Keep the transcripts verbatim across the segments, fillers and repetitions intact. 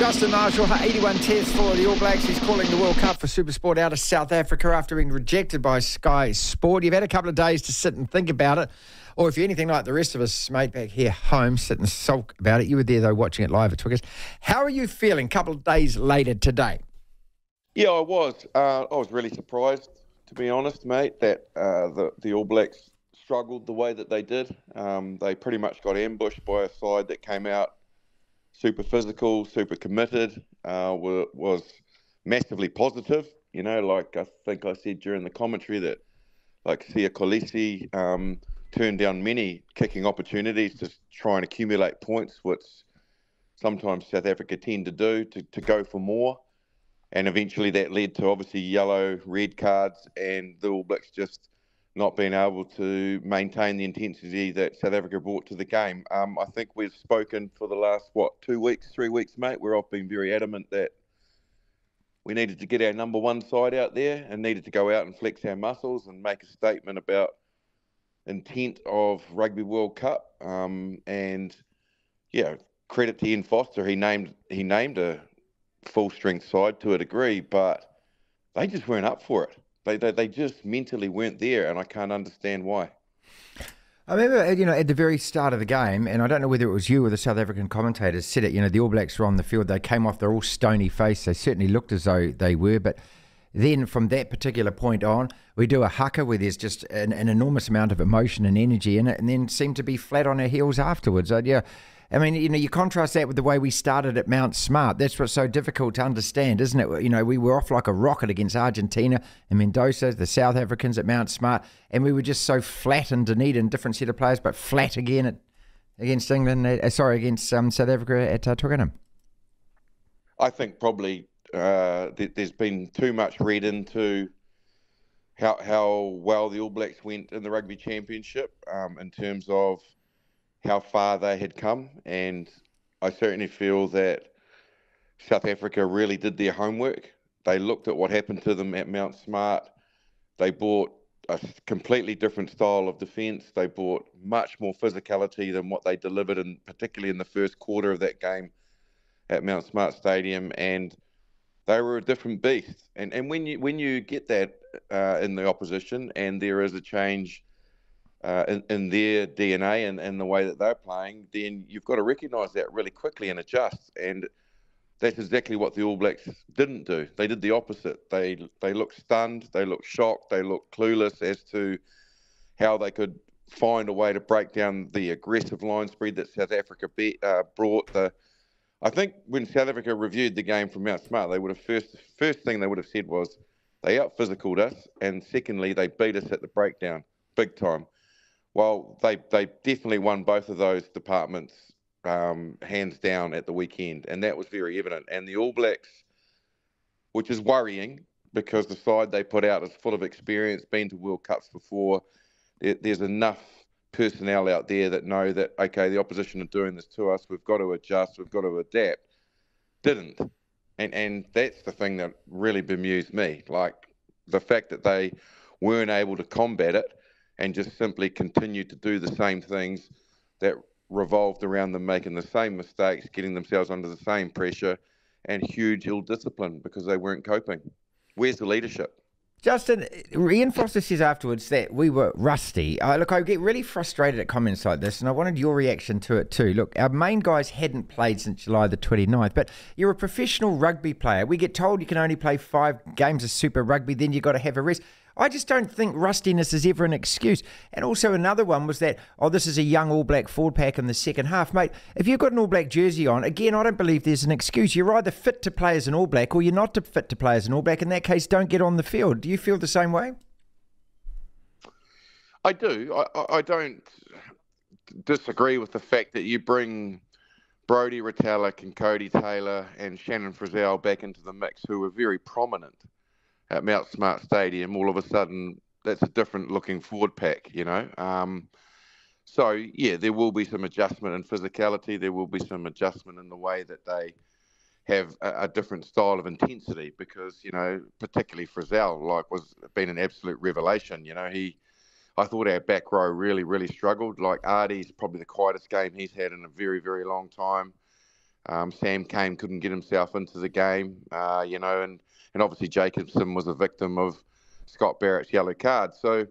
Justin Marshall, eighty-one tests for the All Blacks. He's calling the World Cup for Supersport out of South Africa after being rejected by Sky Sport. You've had a couple of days to sit and think about it, or if you're anything like the rest of us, mate, back here home, sit and sulk about it. You were there, though, watching it live at Twickenham. How are you feeling a couple of days later today? Yeah, I was. Uh, I was really surprised, to be honest, mate, that uh, the, the All Blacks struggled the way that they did. Um, they pretty much got ambushed by a side that came out super physical, super committed, uh, were, was massively positive. You know, like I think I said during the commentary that, like, Siya Kolisi um, turned down many kicking opportunities to try and accumulate points, which sometimes South Africa tend to do, to, to go for more. And eventually that led to, obviously, yellow, red cards and the All Blacks just not being able to maintain the intensity that South Africa brought to the game. Um, I think we've spoken for the last, what, two weeks, three weeks, mate, where I've been very adamant that we needed to get our number one side out there and needed to go out and flex our muscles and make a statement about intent of Rugby World Cup. Um, and, yeah, credit to Ian Foster. He named, he named a full-strength side to a degree, but they just weren't up for it. They, they they just mentally weren't there, and I can't understand why. I remember, you know, at the very start of the game, and I don't know whether it was you or the South African commentators said it, you know, the All Blacks were on the field. They came off, they're all stony-faced. They certainly looked as though they were, but then from that particular point on, we do a haka where there's just an, an enormous amount of emotion and energy in it, and then seem to be flat on our heels afterwards. I, yeah, I mean, you know, you contrast that with the way we started at Mount Smart. That's what's so difficult to understand, isn't it? You know, we were off like a rocket against Argentina and Mendoza, the South Africans at Mount Smart, and we were just so flat in Dunedin, different set of players, but flat again at, against England. Uh, sorry, against um, South Africa at uh, Twickenham. I think probably. Uh, th there's been too much read into how how well the All Blacks went in the Rugby Championship um, in terms of how far they had come, and I certainly feel that South Africa really did their homework. They looked at what happened to them at Mount Smart. They brought a completely different style of defence. They brought much more physicality than what they delivered, in, particularly in the first quarter of that game at Mount Smart Stadium, and they were a different beast, and and when you when you get that uh, in the opposition, and there is a change uh, in, in their D N A and, and the way that they're playing, then you've got to recognise that really quickly and adjust. And that's exactly what the All Blacks didn't do. They did the opposite. They they looked stunned, they looked shocked, they looked clueless as to how they could find a way to break down the aggressive line spread that South Africa be, uh, brought. The I think when South Africa reviewed the game from Mount Smart, they would have first first thing they would have said was they out-physicaled us, and secondly, they beat us at the breakdown big time. Well, they, they definitely won both of those departments um, hands down at the weekend, and that was very evident. And the All Blacks, which is worrying because the side they put out is full of experience, been to World Cups before, there, there's enough personnel out there that know that, okay, the opposition are doing this to us, we've got to adjust, we've got to adapt, didn't. And and that's the thing that really bemused me, like the fact that they weren't able to combat it and just simply continued to do the same things that revolved around them making the same mistakes, getting themselves under the same pressure and huge ill-discipline because they weren't coping. Where's the leadership? Justin, Ian Foster says afterwards that we were rusty. Uh, look, I get really frustrated at comments like this, and I wanted your reaction to it too. Look, our main guys hadn't played since July the twenty-ninth, but you're a professional rugby player. We get told you can only play five games of Super Rugby, then you've got to have a rest. I just don't think rustiness is ever an excuse. And also another one was that, oh, this is a young All Black forward pack in the second half. Mate, if you've got an All Black jersey on, again, I don't believe there's an excuse. You're either fit to play as an All Black or you're not fit to play as an All Black. In that case, don't get on the field. Do you feel the same way? I do. I, I don't disagree with the fact that you bring Brodie Retellick and Cody Taylor and Shannon Frizzell back into the mix, who were very prominent at Mount Smart Stadium. All of a sudden, that's a different looking forward pack, you know. Um, so, yeah, there will be some adjustment in physicality. There will be some adjustment in the way that they have a, a different style of intensity because, you know, particularly Frizzell, like, was been an absolute revelation. You know, he, I thought our back row really, really struggled. Like, Artie's probably the quietest game he's had in a very, very long time. Um, Sam Kane couldn't get himself into the game, uh, you know, and, and obviously Jacobson was a victim of Scott Barrett's yellow card. So,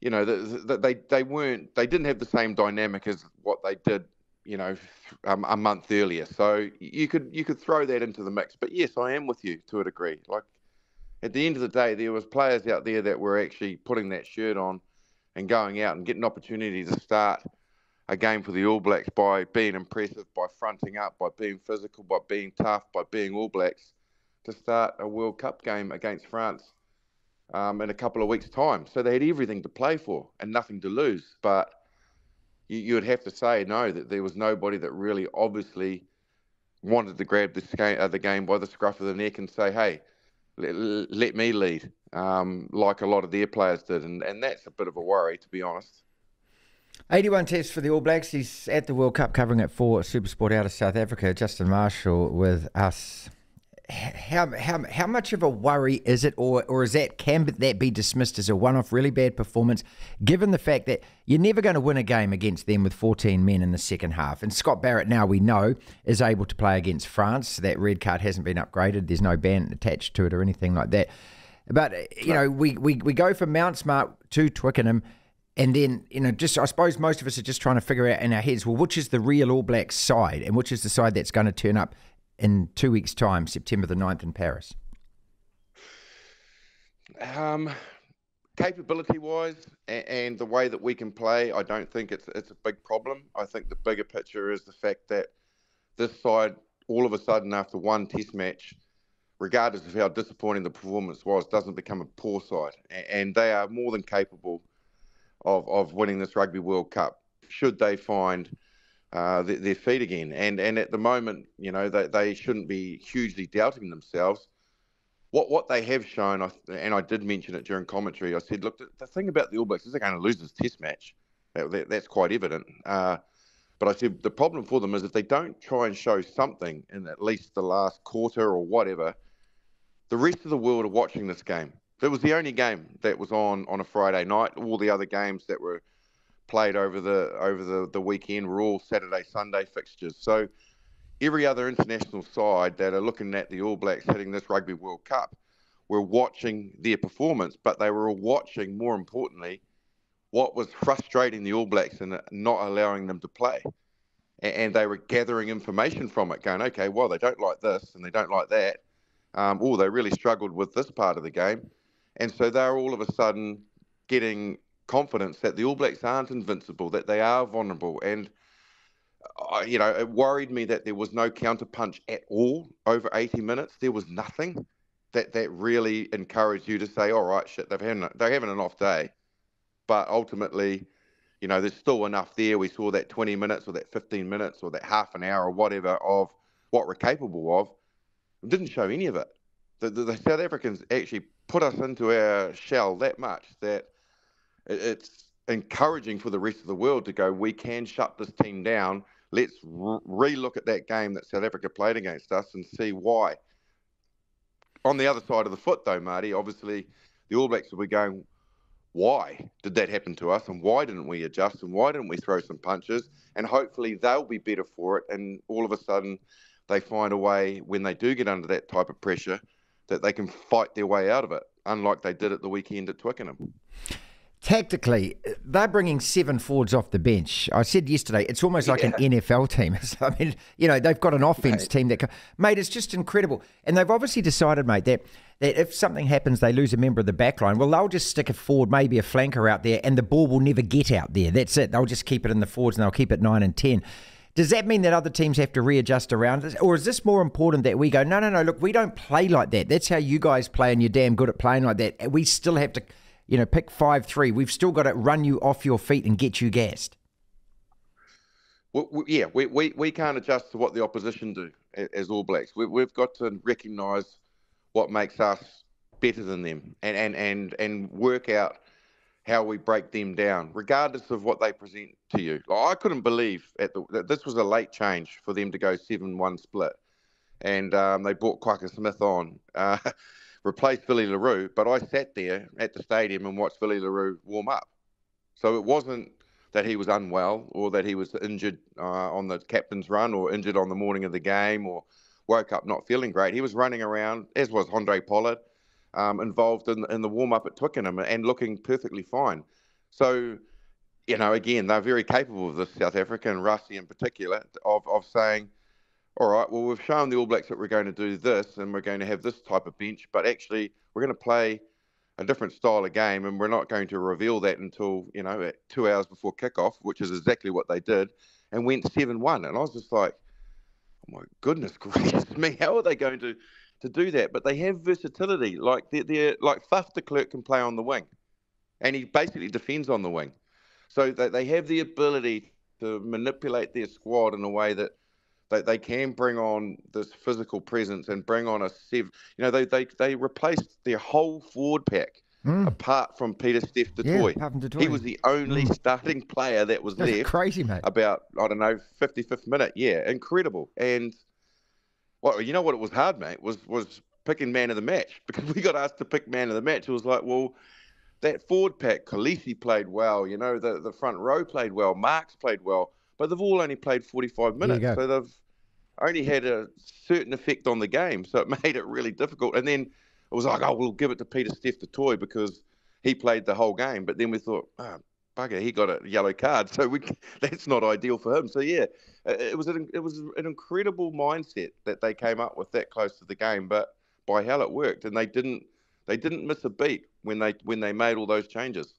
you know, the, the, they they weren't they didn't have the same dynamic as what they did, you know, um, a month earlier. So you could you could throw that into the mix. But yes, I am with you to a degree. Like at the end of the day, there was players out there that were actually putting that shirt on and going out and getting an opportunity to start a game for the All Blacks by being impressive, by fronting up, by being physical, by being tough, by being All Blacks, to start a World Cup game against France um, in a couple of weeks' time. So they had everything to play for and nothing to lose. But you, you would have to say, no, that there was nobody that really obviously wanted to grab the, sca- uh, the game by the scruff of the neck and say, hey, let, let me lead, um, like a lot of their players did. And, and that's a bit of a worry, to be honest. eighty-one tests for the All Blacks. He's at the World Cup covering it for Supersport out of South Africa. Justin Marshall with us. How how how much of a worry is it, or or is that can that be dismissed as a one-off really bad performance, given the fact that you're never going to win a game against them with fourteen men in the second half? And Scott Barrett, now we know, is able to play against France. That red card hasn't been upgraded. There's no ban attached to it or anything like that. But, you know, we, we, we go from Mount Smart to Twickenham. And then, you know, just I suppose most of us are just trying to figure out in our heads, well, which is the real All Blacks side and which is the side that's going to turn up in two weeks' time, September the ninth in Paris? Um, capability-wise and, and the way that we can play, I don't think it's it's a big problem. I think the bigger picture is the fact that this side, all of a sudden, after one test match, regardless of how disappointing the performance was, doesn't become a poor side. And, and they are more than capable Of, of winning this Rugby World Cup, should they find uh, th- their feet again. And and at the moment, you know, they, they shouldn't be hugely doubting themselves. What what they have shown, I th- and I did mention it during commentary, I said, look, the, the thing about the All Blacks is they're going to lose this test match. That, that, that's quite evident. Uh, but I said the problem for them is if they don't try and show something in at least the last quarter or whatever, the rest of the world are watching this game. It was the only game that was on on a Friday night. All the other games that were played over the over the, the weekend were all Saturday, Sunday fixtures. So every other international side that are looking at the All Blacks hitting this Rugby World Cup were watching their performance, but they were all watching, more importantly, what was frustrating the All Blacks and not allowing them to play. And, and they were gathering information from it, going, okay, well, they don't like this and they don't like that. Um, oh, they really struggled with this part of the game. And so they're all of a sudden getting confidence that the All Blacks aren't invincible, that they are vulnerable. And, uh, you know, it worried me that there was no counterpunch at all over eighty minutes. There was nothing that, that really encouraged you to say, all right, shit, they've had, they're having an off day. But ultimately, you know, there's still enough there. We saw that twenty minutes or that fifteen minutes or that half an hour or whatever of what we're capable of. It didn't show any of it. The, the, the South Africans actually put us into our shell that much that it's encouraging for the rest of the world to go, we can shut this team down. Let's re-look at that game that South Africa played against us and see why. On the other side of the foot, though, Marty, obviously the All Blacks will be going, why did that happen to us and why didn't we adjust and why didn't we throw some punches? And hopefully they'll be better for it, and all of a sudden they find a way, when they do get under that type of pressure, that they can fight their way out of it, unlike they did at the weekend at Twickenham. Tactically, they're bringing seven forwards off the bench. I said yesterday, it's almost yeah. like an N F L team. I mean, you know, they've got an offense mate. team that, mate, it's just incredible. And they've obviously decided, mate, that, that if something happens, they lose a member of the back line, well, they'll just stick a forward, maybe a flanker out there, and the ball will never get out there. That's it. They'll just keep it in the forwards and they'll keep it nine and ten. Does that mean that other teams have to readjust around this? Or is this more important that we go, no, no, no, look, we don't play like that. That's how you guys play and you're damn good at playing like that. We still have to, you know, pick five three. We've still got to run you off your feet and get you gassed. Well, yeah, we, we, we can't adjust to what the opposition do as All Blacks. We, we've got to recognise what makes us better than them and, and, and, and work out how we break them down, regardless of what they present to you. I couldn't believe at the, that this was a late change for them to go seven one split. And um, they brought Quaker Smith on, uh, replaced Billy Leroux, but I sat there at the stadium and watched Billy Leroux warm up. So it wasn't, that he was unwell or that he was injured uh, on the captain's run or injured on the morning of the game or woke up not feeling great. He was running around, as was Andre Pollard, um, involved in, in the warm-up at Twickenham and looking perfectly fine. So, you know, again, they're very capable of this, South Africa and Rusty in particular, of, of saying, all right, well, we've shown the All Blacks that we're going to do this and we're going to have this type of bench, but actually we're going to play a different style of game, and we're not going to reveal that until, you know, at two hours before kickoff, which is exactly what they did, and went seven one. And I was just like, oh my goodness gracious me, how are they going to, to do that? But they have versatility. Like they're, they're like Faf de Klerk can play on the wing, and he basically defends on the wing. So they, they have the ability to manipulate their squad in a way that they, they can bring on this physical presence and bring on a sev. You know, they they, they replaced their whole forward pack mm. apart from Peter Steph Du Toit. Yeah, he was the only mm. starting player that was That's left. Crazy, mate. About, I don't know, fifty-fifth minute. Yeah, incredible. And well, you know what? It was hard, mate. Was was picking man of the match, because we got asked to pick man of the match. It was like, well, that forward pack, Khaleesi played well. You know, the the front row played well. Marks played well. But they've all only played forty-five minutes, so they've only had a certain effect on the game. So it made it really difficult. And then it was like, oh, we'll give it to Peter Steph Du Toit because he played the whole game. But then we thought, oh, bugger, he got a yellow card, so we, that's not ideal for him. So yeah, it was an, it was an incredible mindset that they came up with that close to the game. But by hell, it worked, and they didn't they didn't miss a beat when they when they made all those changes.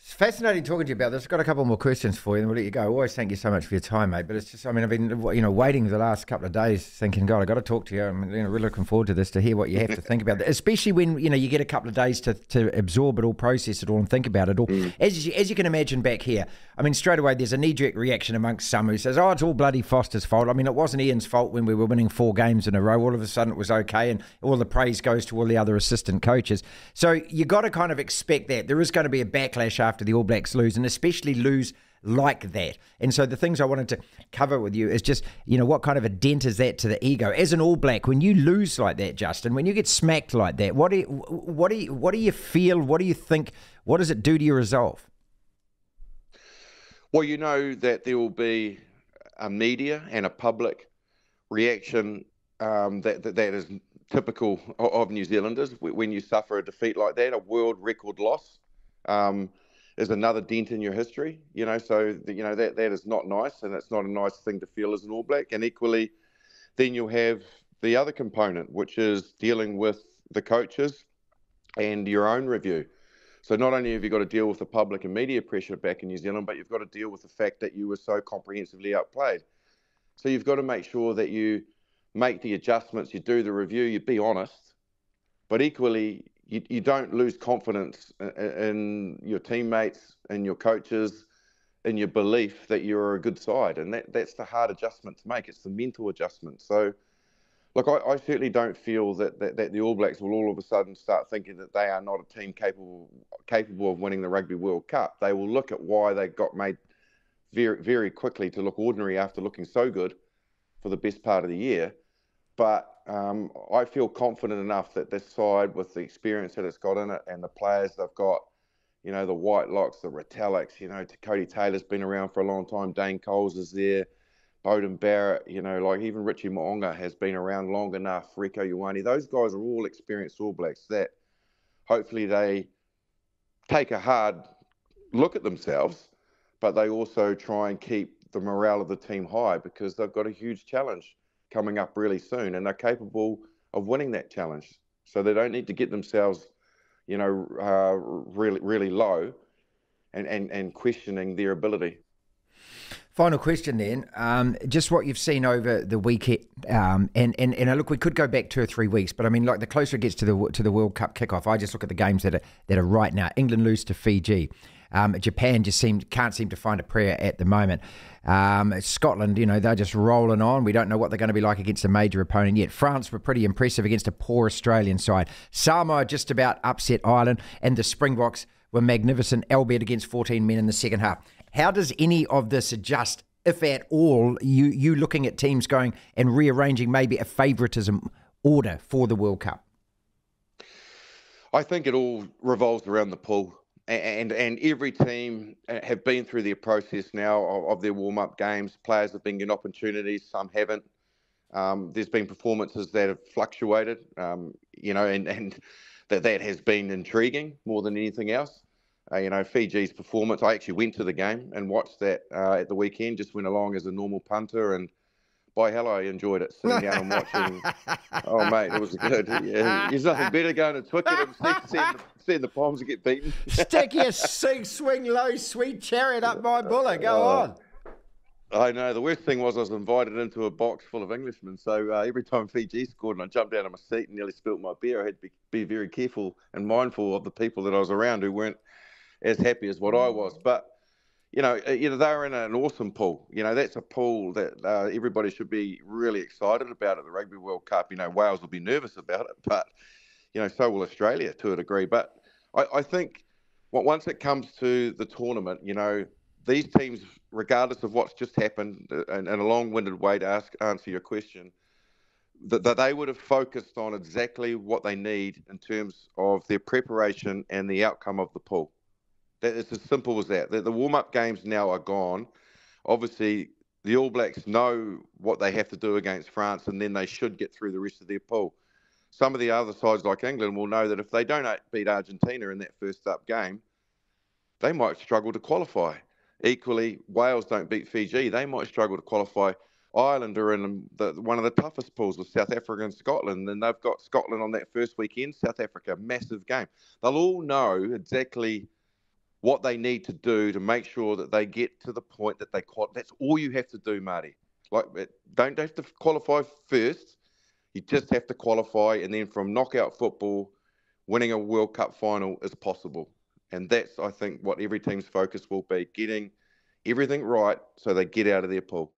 It's fascinating talking to you about this. I've got a couple more questions for you, and we'll let you go. I always thank you so much for your time, mate. But it's just, I mean, I've been, you know, waiting the last couple of days thinking, God, I've got to talk to you. I'm, you know, really looking forward to this, to hear what you have to think about that, especially when, you know, you get a couple of days to, to absorb it all, process it all, and think about it all. Mm. As, you, as you can imagine back here, I mean, straight away, there's a knee-jerk reaction amongst some who says, oh, it's all bloody Foster's fault. I mean, it wasn't Ian's fault when we were winning four games in a row. All of a sudden, it was okay, and all the praise goes to all the other assistant coaches. So you got to kind of expect that. There is going to be a backlash after the All Blacks lose, and especially lose like that. And so the things I wanted to cover with you is just, you know, what kind of a dent is that to the ego as an All Black when you lose like that, Justin? When you get smacked like that, what do you, what do you, what do you feel? What do you think? What does it do to your resolve? Well, you know that there will be a media and a public reaction um, that, that that is typical of New Zealanders when you suffer a defeat like that, a world record loss. Um, is another dent in your history, you know, so, the, you know, that, that is not nice, and it's not a nice thing to feel as an All Black. And equally, then you'll have the other component, which is dealing with the coaches and your own review. So not only have you got to deal with the public and media pressure back in New Zealand, but you've got to deal with the fact that you were so comprehensively outplayed. So you've got to make sure that you make the adjustments, you do the review, you be honest, but equally, You, you don't lose confidence in, in your teammates, in your coaches, in your belief that you're a good side. And that, that's the hard adjustment to make. It's the mental adjustment. So, look, I, I certainly don't feel that, that, that the All Blacks will all of a sudden start thinking that they are not a team capable capable of winning the Rugby World Cup. They will look at why they got made very, very quickly to look ordinary after looking so good for the best part of the year. But um, I feel confident enough that this side, with the experience that it's got in it and the players they've got, you know, the Whitelocks, the Retallicks, you know, Cody Taylor's been around for a long time. Dane Coles is there. Beauden Barrett, you know, like even Richie Moonga has been around long enough. Rieko Ioane, those guys are all experienced All Blacks that hopefully they take a hard look at themselves, but they also try and keep the morale of the team high, because they've got a huge challenge coming up really soon, and they're capable of winning that challenge. So they don't need to get themselves, you know, uh, really, really low and, and, and questioning their ability. Final question then, um, just what you've seen over the weekend, um, and, and, and look, we could go back two or three weeks, but I mean, like the closer it gets to the to the World Cup kickoff, I just look at the games that are, that are right now. England lose to Fiji. Um, Japan just seemed, can't seem to find a prayer at the moment. Um, Scotland, you know, they're just rolling on. We don't know what they're going to be like against a major opponent yet. France were pretty impressive against a poor Australian side. Samoa just about upset Ireland, and the Springboks were magnificent, albeit against fourteen men in the second half. How does any of this adjust, if at all, you, you looking at teams going and rearranging maybe a favouritism order for the World Cup? I think it all revolves around the pool. and and every team have been through their process now of, of their warm-up games. Players have been given opportunities, some haven't. Um, there's been performances that have fluctuated, um, you know, and, and that, that has been intriguing more than anything else. Uh, you know, Fiji's performance, I actually went to the game and watched that uh, at the weekend, just went along as a normal punter, and by hell, I enjoyed it, sitting down and watching. Oh, mate, it was good. Yeah. There's nothing better going to Twickenham and seeing the Poms get beaten. Stick your sig, swing low, sweet chariot up my buller. Go uh, on. I know. The worst thing was I was invited into a box full of Englishmen, so uh, every time Fiji scored and I jumped out of my seat and nearly spilt my beer, I had to be, be very careful and mindful of the people that I was around who weren't as happy as what I was. But You know, you know they're in an awesome pool. You know, that's a pool that uh, everybody should be really excited about at the Rugby World Cup. You know, Wales will be nervous about it, but, you know, so will Australia to a degree. But I, I think once it comes to the tournament, you know, these teams, regardless of what's just happened, and, and a long-winded way to ask, answer your question, that, that they would have focused on exactly what they need in terms of their preparation and the outcome of the pool. It's as simple as that. The warm-up games now are gone. Obviously, the All Blacks know what they have to do against France, and then they should get through the rest of their pool. Some of the other sides, like England, will know that if they don't beat Argentina in that first-up game, they might struggle to qualify. Equally, Wales don't beat Fiji. They might struggle to qualify. Ireland are in the, one of the toughest pools with South Africa and Scotland, and they've got Scotland on that first weekend. South Africa, massive game. They'll all know exactly what they need to do to make sure that they get to the point that they qualify. That's all you have to do, Marty. Like, don't have to qualify first. You just have to qualify, and then from knockout football, winning a World Cup final is possible. And that's, I think, what every team's focus will be, getting everything right so they get out of their pool.